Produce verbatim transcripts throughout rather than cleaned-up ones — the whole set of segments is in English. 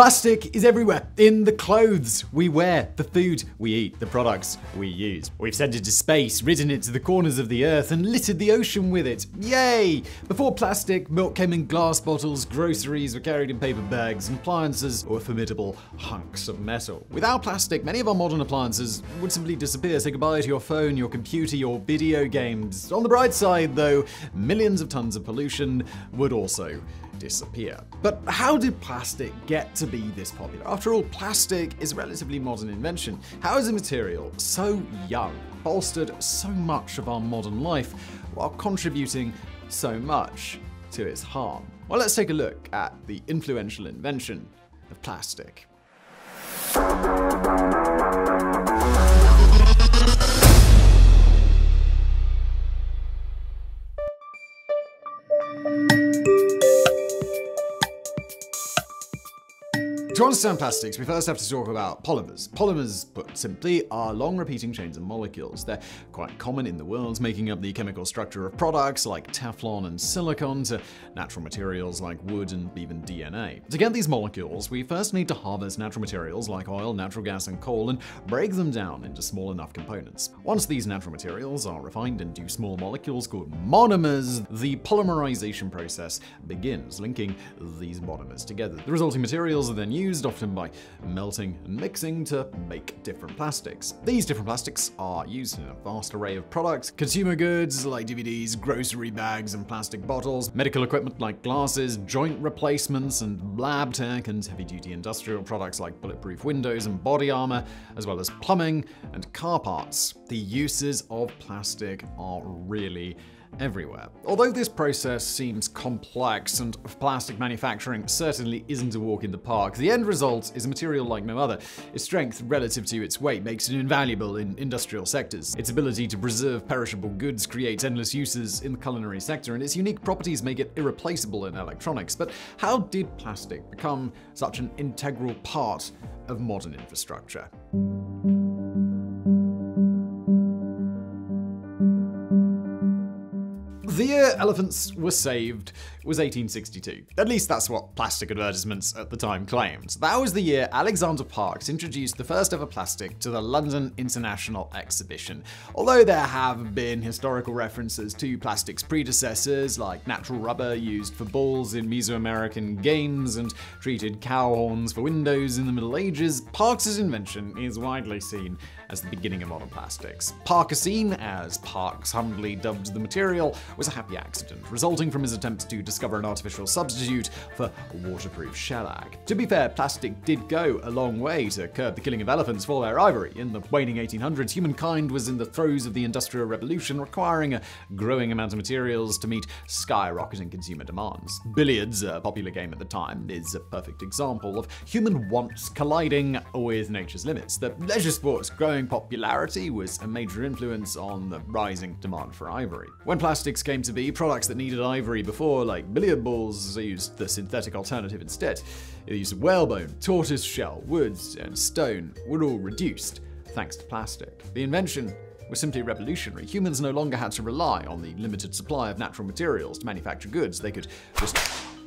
Plastic is everywhere, in the clothes we wear, the food we eat, the products we use. We've sent it to space, ridden it to the corners of the earth, and littered the ocean with it. Yay! Before plastic, milk came in glass bottles, groceries were carried in paper bags, and appliances were formidable hunks of metal. Without plastic, many of our modern appliances would simply disappear. Say goodbye to your phone, your computer, your video games. On the bright side, though, millions of tons of pollution would also disappear. But how did plastic get to be this popular? After all, plastic is a relatively modern invention. How is a material so young bolstered so much of our modern life while contributing so much to its harm? Well, let's take a look at the influential invention of plastic. To understand plastics, we first have to talk about polymers. Polymers, put simply, are long repeating chains of molecules. They're quite common in the world, making up the chemical structure of products like Teflon and silicon, to natural materials like wood and even D N A. To get these molecules, we first need to harvest natural materials like oil, natural gas, and coal, and break them down into small enough components. Once these natural materials are refined into small molecules called monomers, the polymerization process begins, linking these monomers together. The resulting materials are then used Used often by melting and mixing to make different plastics. These different plastics are used in a vast array of products: consumer goods like D V Ds, grocery bags and plastic bottles, medical equipment like glasses, joint replacements and lab tech, and heavy-duty industrial products like bulletproof windows and body armor, as well as plumbing and car parts. The uses of plastic are really everywhere. Although this process seems complex, and plastic manufacturing certainly isn't a walk in the park, the end result is a material like no other. Its strength relative to its weight makes it invaluable in industrial sectors. Its ability to preserve perishable goods creates endless uses in the culinary sector, and its unique properties make it irreplaceable in electronics. But how did plastic become such an integral part of modern infrastructure? The year elephants were saved was eighteen sixty-two. At least that's what plastic advertisements at the time claimed. That was the year Alexander Parks introduced the first ever plastic to the London International Exhibition. Although there have been historical references to plastic's predecessors, like natural rubber used for balls in Mesoamerican games and treated cow horns for windows in the Middle Ages, Parks's invention is widely seen as the beginning of modern plastics. Parkesine, as Parks humbly dubbed the material, was a happy accident, resulting from his attempts to discover an artificial substitute for waterproof shellac. To be fair, plastic did go a long way to curb the killing of elephants for their ivory. In the waning eighteen hundreds, humankind was in the throes of the Industrial Revolution, requiring a growing amount of materials to meet skyrocketing consumer demands. Billiards, a popular game at the time, is a perfect example of human wants colliding with nature's limits. The leisure sport's growing popularity was a major influence on the rising demand for ivory. When plastics came to be, products that needed ivory before, like billiard balls, used the synthetic alternative instead. The use of whalebone, tortoise shell, woods, and stone were all reduced thanks to plastic. The invention was simply revolutionary. Humans no longer had to rely on the limited supply of natural materials to manufacture goods. They could just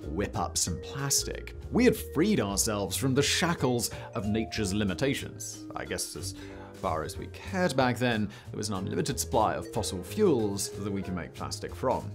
whip up some plastic. We had freed ourselves from the shackles of nature's limitations. I guess as far as we cared back then, there was an unlimited supply of fossil fuels that we could make plastic from.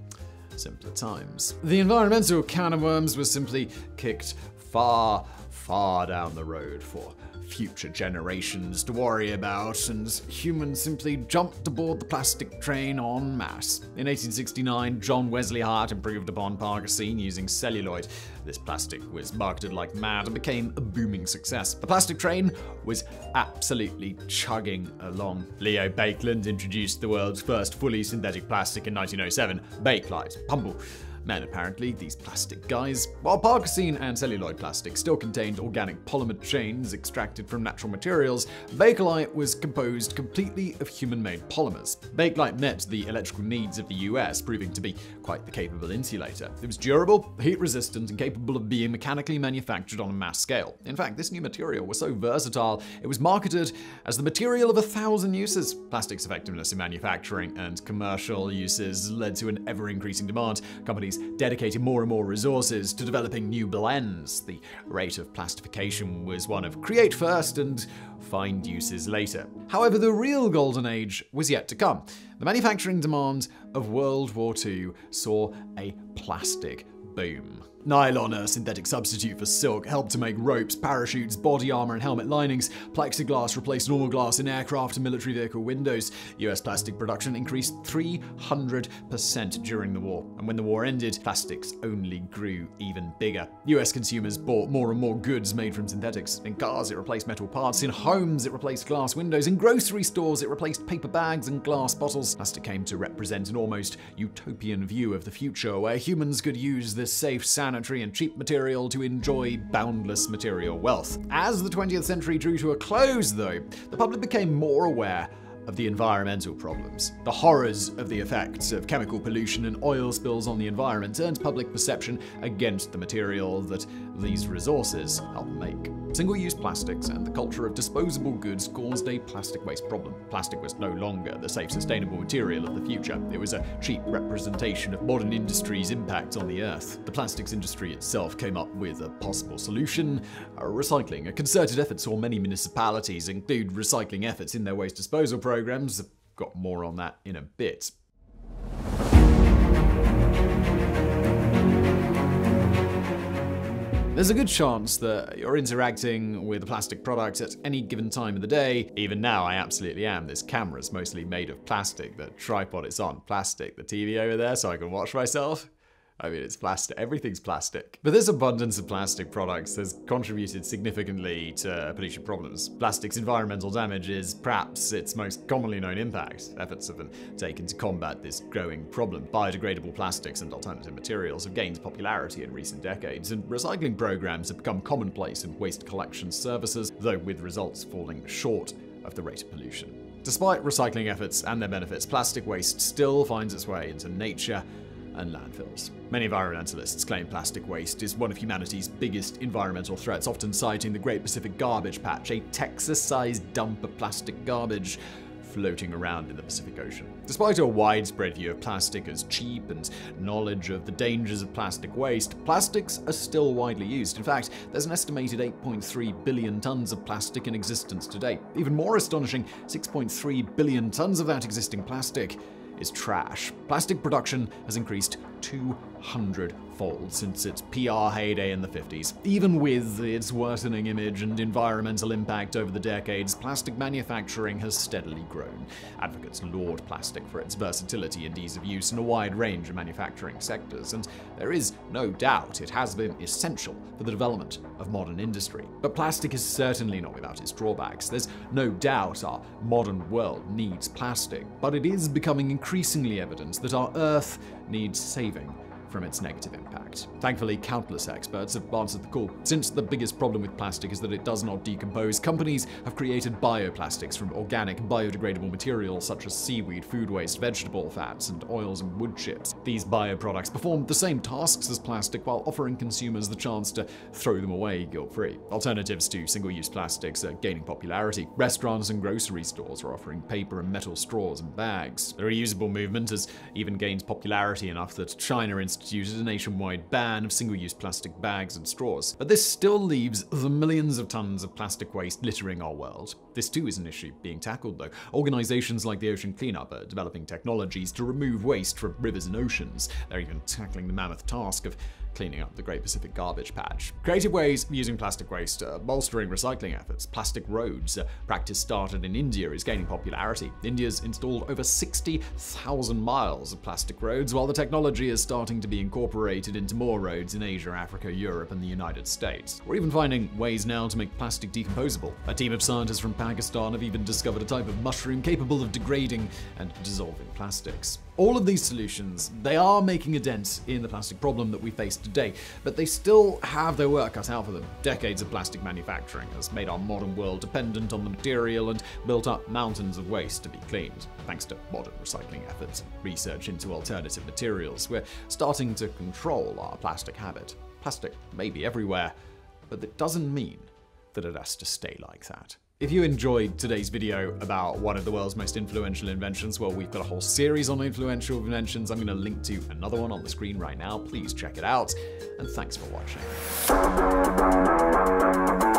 Simpler times. The environmental can of worms was simply kicked far, far down the road for future generations to worry about, and humans simply jumped aboard the plastic train en masse. In eighteen sixty-nine, John Wesley Hyatt improved upon Parkesine using celluloid. This plastic was marketed like mad and became a booming success. The plastic train was absolutely chugging along. Leo Baekeland introduced the world's first fully synthetic plastic in nineteen oh seven, Bakelite. Humble men, apparently, these plastic guys. While Parkesine and celluloid plastic still contained organic polymer chains extracted from natural materials, Bakelite was composed completely of human-made polymers. Bakelite met the electrical needs of the U S, proving to be quite the capable insulator. It was durable, heat-resistant, and capable of being mechanically manufactured on a mass scale. In fact, this new material was so versatile, it was marketed as the material of a thousand uses. Plastic's effectiveness in manufacturing and commercial uses led to an ever-increasing demand. Companies companies dedicated more and more resources to developing new blends. The rate of plastification was one of create first and find uses later. However, the real golden age was yet to come. The manufacturing demand of World War Two saw a plastic boom. Nylon, a synthetic substitute for silk, helped to make ropes, parachutes, body armor, and helmet linings. Plexiglass replaced normal glass in aircraft and military vehicle windows. U S plastic production increased three hundred percent during the war, and when the war ended, plastics only grew even bigger. U S consumers bought more and more goods made from synthetics. In cars, it replaced metal parts. In homes, it replaced glass windows. In grocery stores, it replaced paper bags and glass bottles. Plastic came to represent an almost utopian view of the future, where humans could use this safe, sanitary, and cheap material to enjoy boundless material wealth. As the twentieth century drew to a close, though, the public became more aware of the environmental problems. The horrors of the effects of chemical pollution and oil spills on the environment turned public perception against the material that these resources help make. Single-use plastics and the culture of disposable goods caused a plastic waste problem. Plastic was no longer the safe, sustainable material of the future. It was a cheap representation of modern industry's impact on the earth. The plastics industry itself came up with a possible solution: recycling. A concerted effort saw many municipalities include recycling efforts in their waste disposal programs. Programs. I've got more on that in a bit. There's a good chance that you're interacting with a plastic product at any given time of the day. Even now, I absolutely am. This camera's mostly made of plastic. The tripod it's on, plastic. The T V over there, so I can watch myself. I mean, it's plastic. Everything's plastic. But this abundance of plastic products has contributed significantly to pollution problems. Plastic's environmental damage is perhaps its most commonly known impact. Efforts have been taken to combat this growing problem. Biodegradable plastics and alternative materials have gained popularity in recent decades, and recycling programs have become commonplace in waste collection services, though with results falling short of the rate of pollution. Despite recycling efforts and their benefits, plastic waste still finds its way into nature and landfills. Many environmentalists claim plastic waste is one of humanity's biggest environmental threats, often citing the Great Pacific Garbage Patch, a Texas-sized dump of plastic garbage floating around in the Pacific Ocean. Despite a widespread view of plastic as cheap and knowledge of the dangers of plastic waste, plastics are still widely used. In fact, there's an estimated eight point three billion tons of plastic in existence today. Even more astonishing, six point three billion tons of that existing plastic is trash. Plastic production has increased two hundred fold since its P R heyday in the fifties. Even with its worsening image and environmental impact over the decades, plastic manufacturing has steadily grown. Advocates laud plastic for its versatility and ease of use in a wide range of manufacturing sectors, and there is no doubt it has been essential for the development of modern industry. But plastic is certainly not without its drawbacks. There's no doubt our modern world needs plastic, but it is becoming increasingly evident that our Earth needs saving from its negative impact. Thankfully, countless experts have answered the call. Since the biggest problem with plastic is that it does not decompose, companies have created bioplastics from organic, biodegradable materials such as seaweed, food waste, vegetable fats, and oils and wood chips. These bioproducts perform the same tasks as plastic while offering consumers the chance to throw them away guilt-free. Alternatives to single-use plastics are gaining popularity. Restaurants and grocery stores are offering paper and metal straws and bags. The reusable movement has even gained popularity enough that China and instituted a nationwide ban of single-use plastic bags and straws. But this still leaves the millions of tons of plastic waste littering our world. This too is an issue being tackled, though. Organizations like the Ocean Cleanup are developing technologies to remove waste from rivers and oceans. They're even tackling the mammoth task of cleaning up the Great Pacific Garbage Patch. Creative ways of using plastic waste are bolstering recycling efforts. Plastic roads, a practice started in India, is gaining popularity. India's installed over sixty thousand miles of plastic roads, while the technology is starting to be incorporated into more roads in Asia, Africa, Europe, and the United States. We're even finding ways now to make plastic decomposable. A team of scientists from Pakistan have even discovered a type of mushroom capable of degrading and dissolving plastics. All of these solutions, they are making a dent in the plastic problem that we face today, but they still have their work cut out for them. Decades of plastic manufacturing has made our modern world dependent on the material and built up mountains of waste to be cleaned. Thanks to modern recycling efforts, research into alternative materials, we're starting to control our plastic habit. Plastic may be everywhere, but that doesn't mean that it has to stay like that. If you enjoyed today's video about one of the world's most influential inventions, well, we've got a whole series on influential inventions. I'm going to link to another one on the screen right now. Please check it out, and thanks for watching.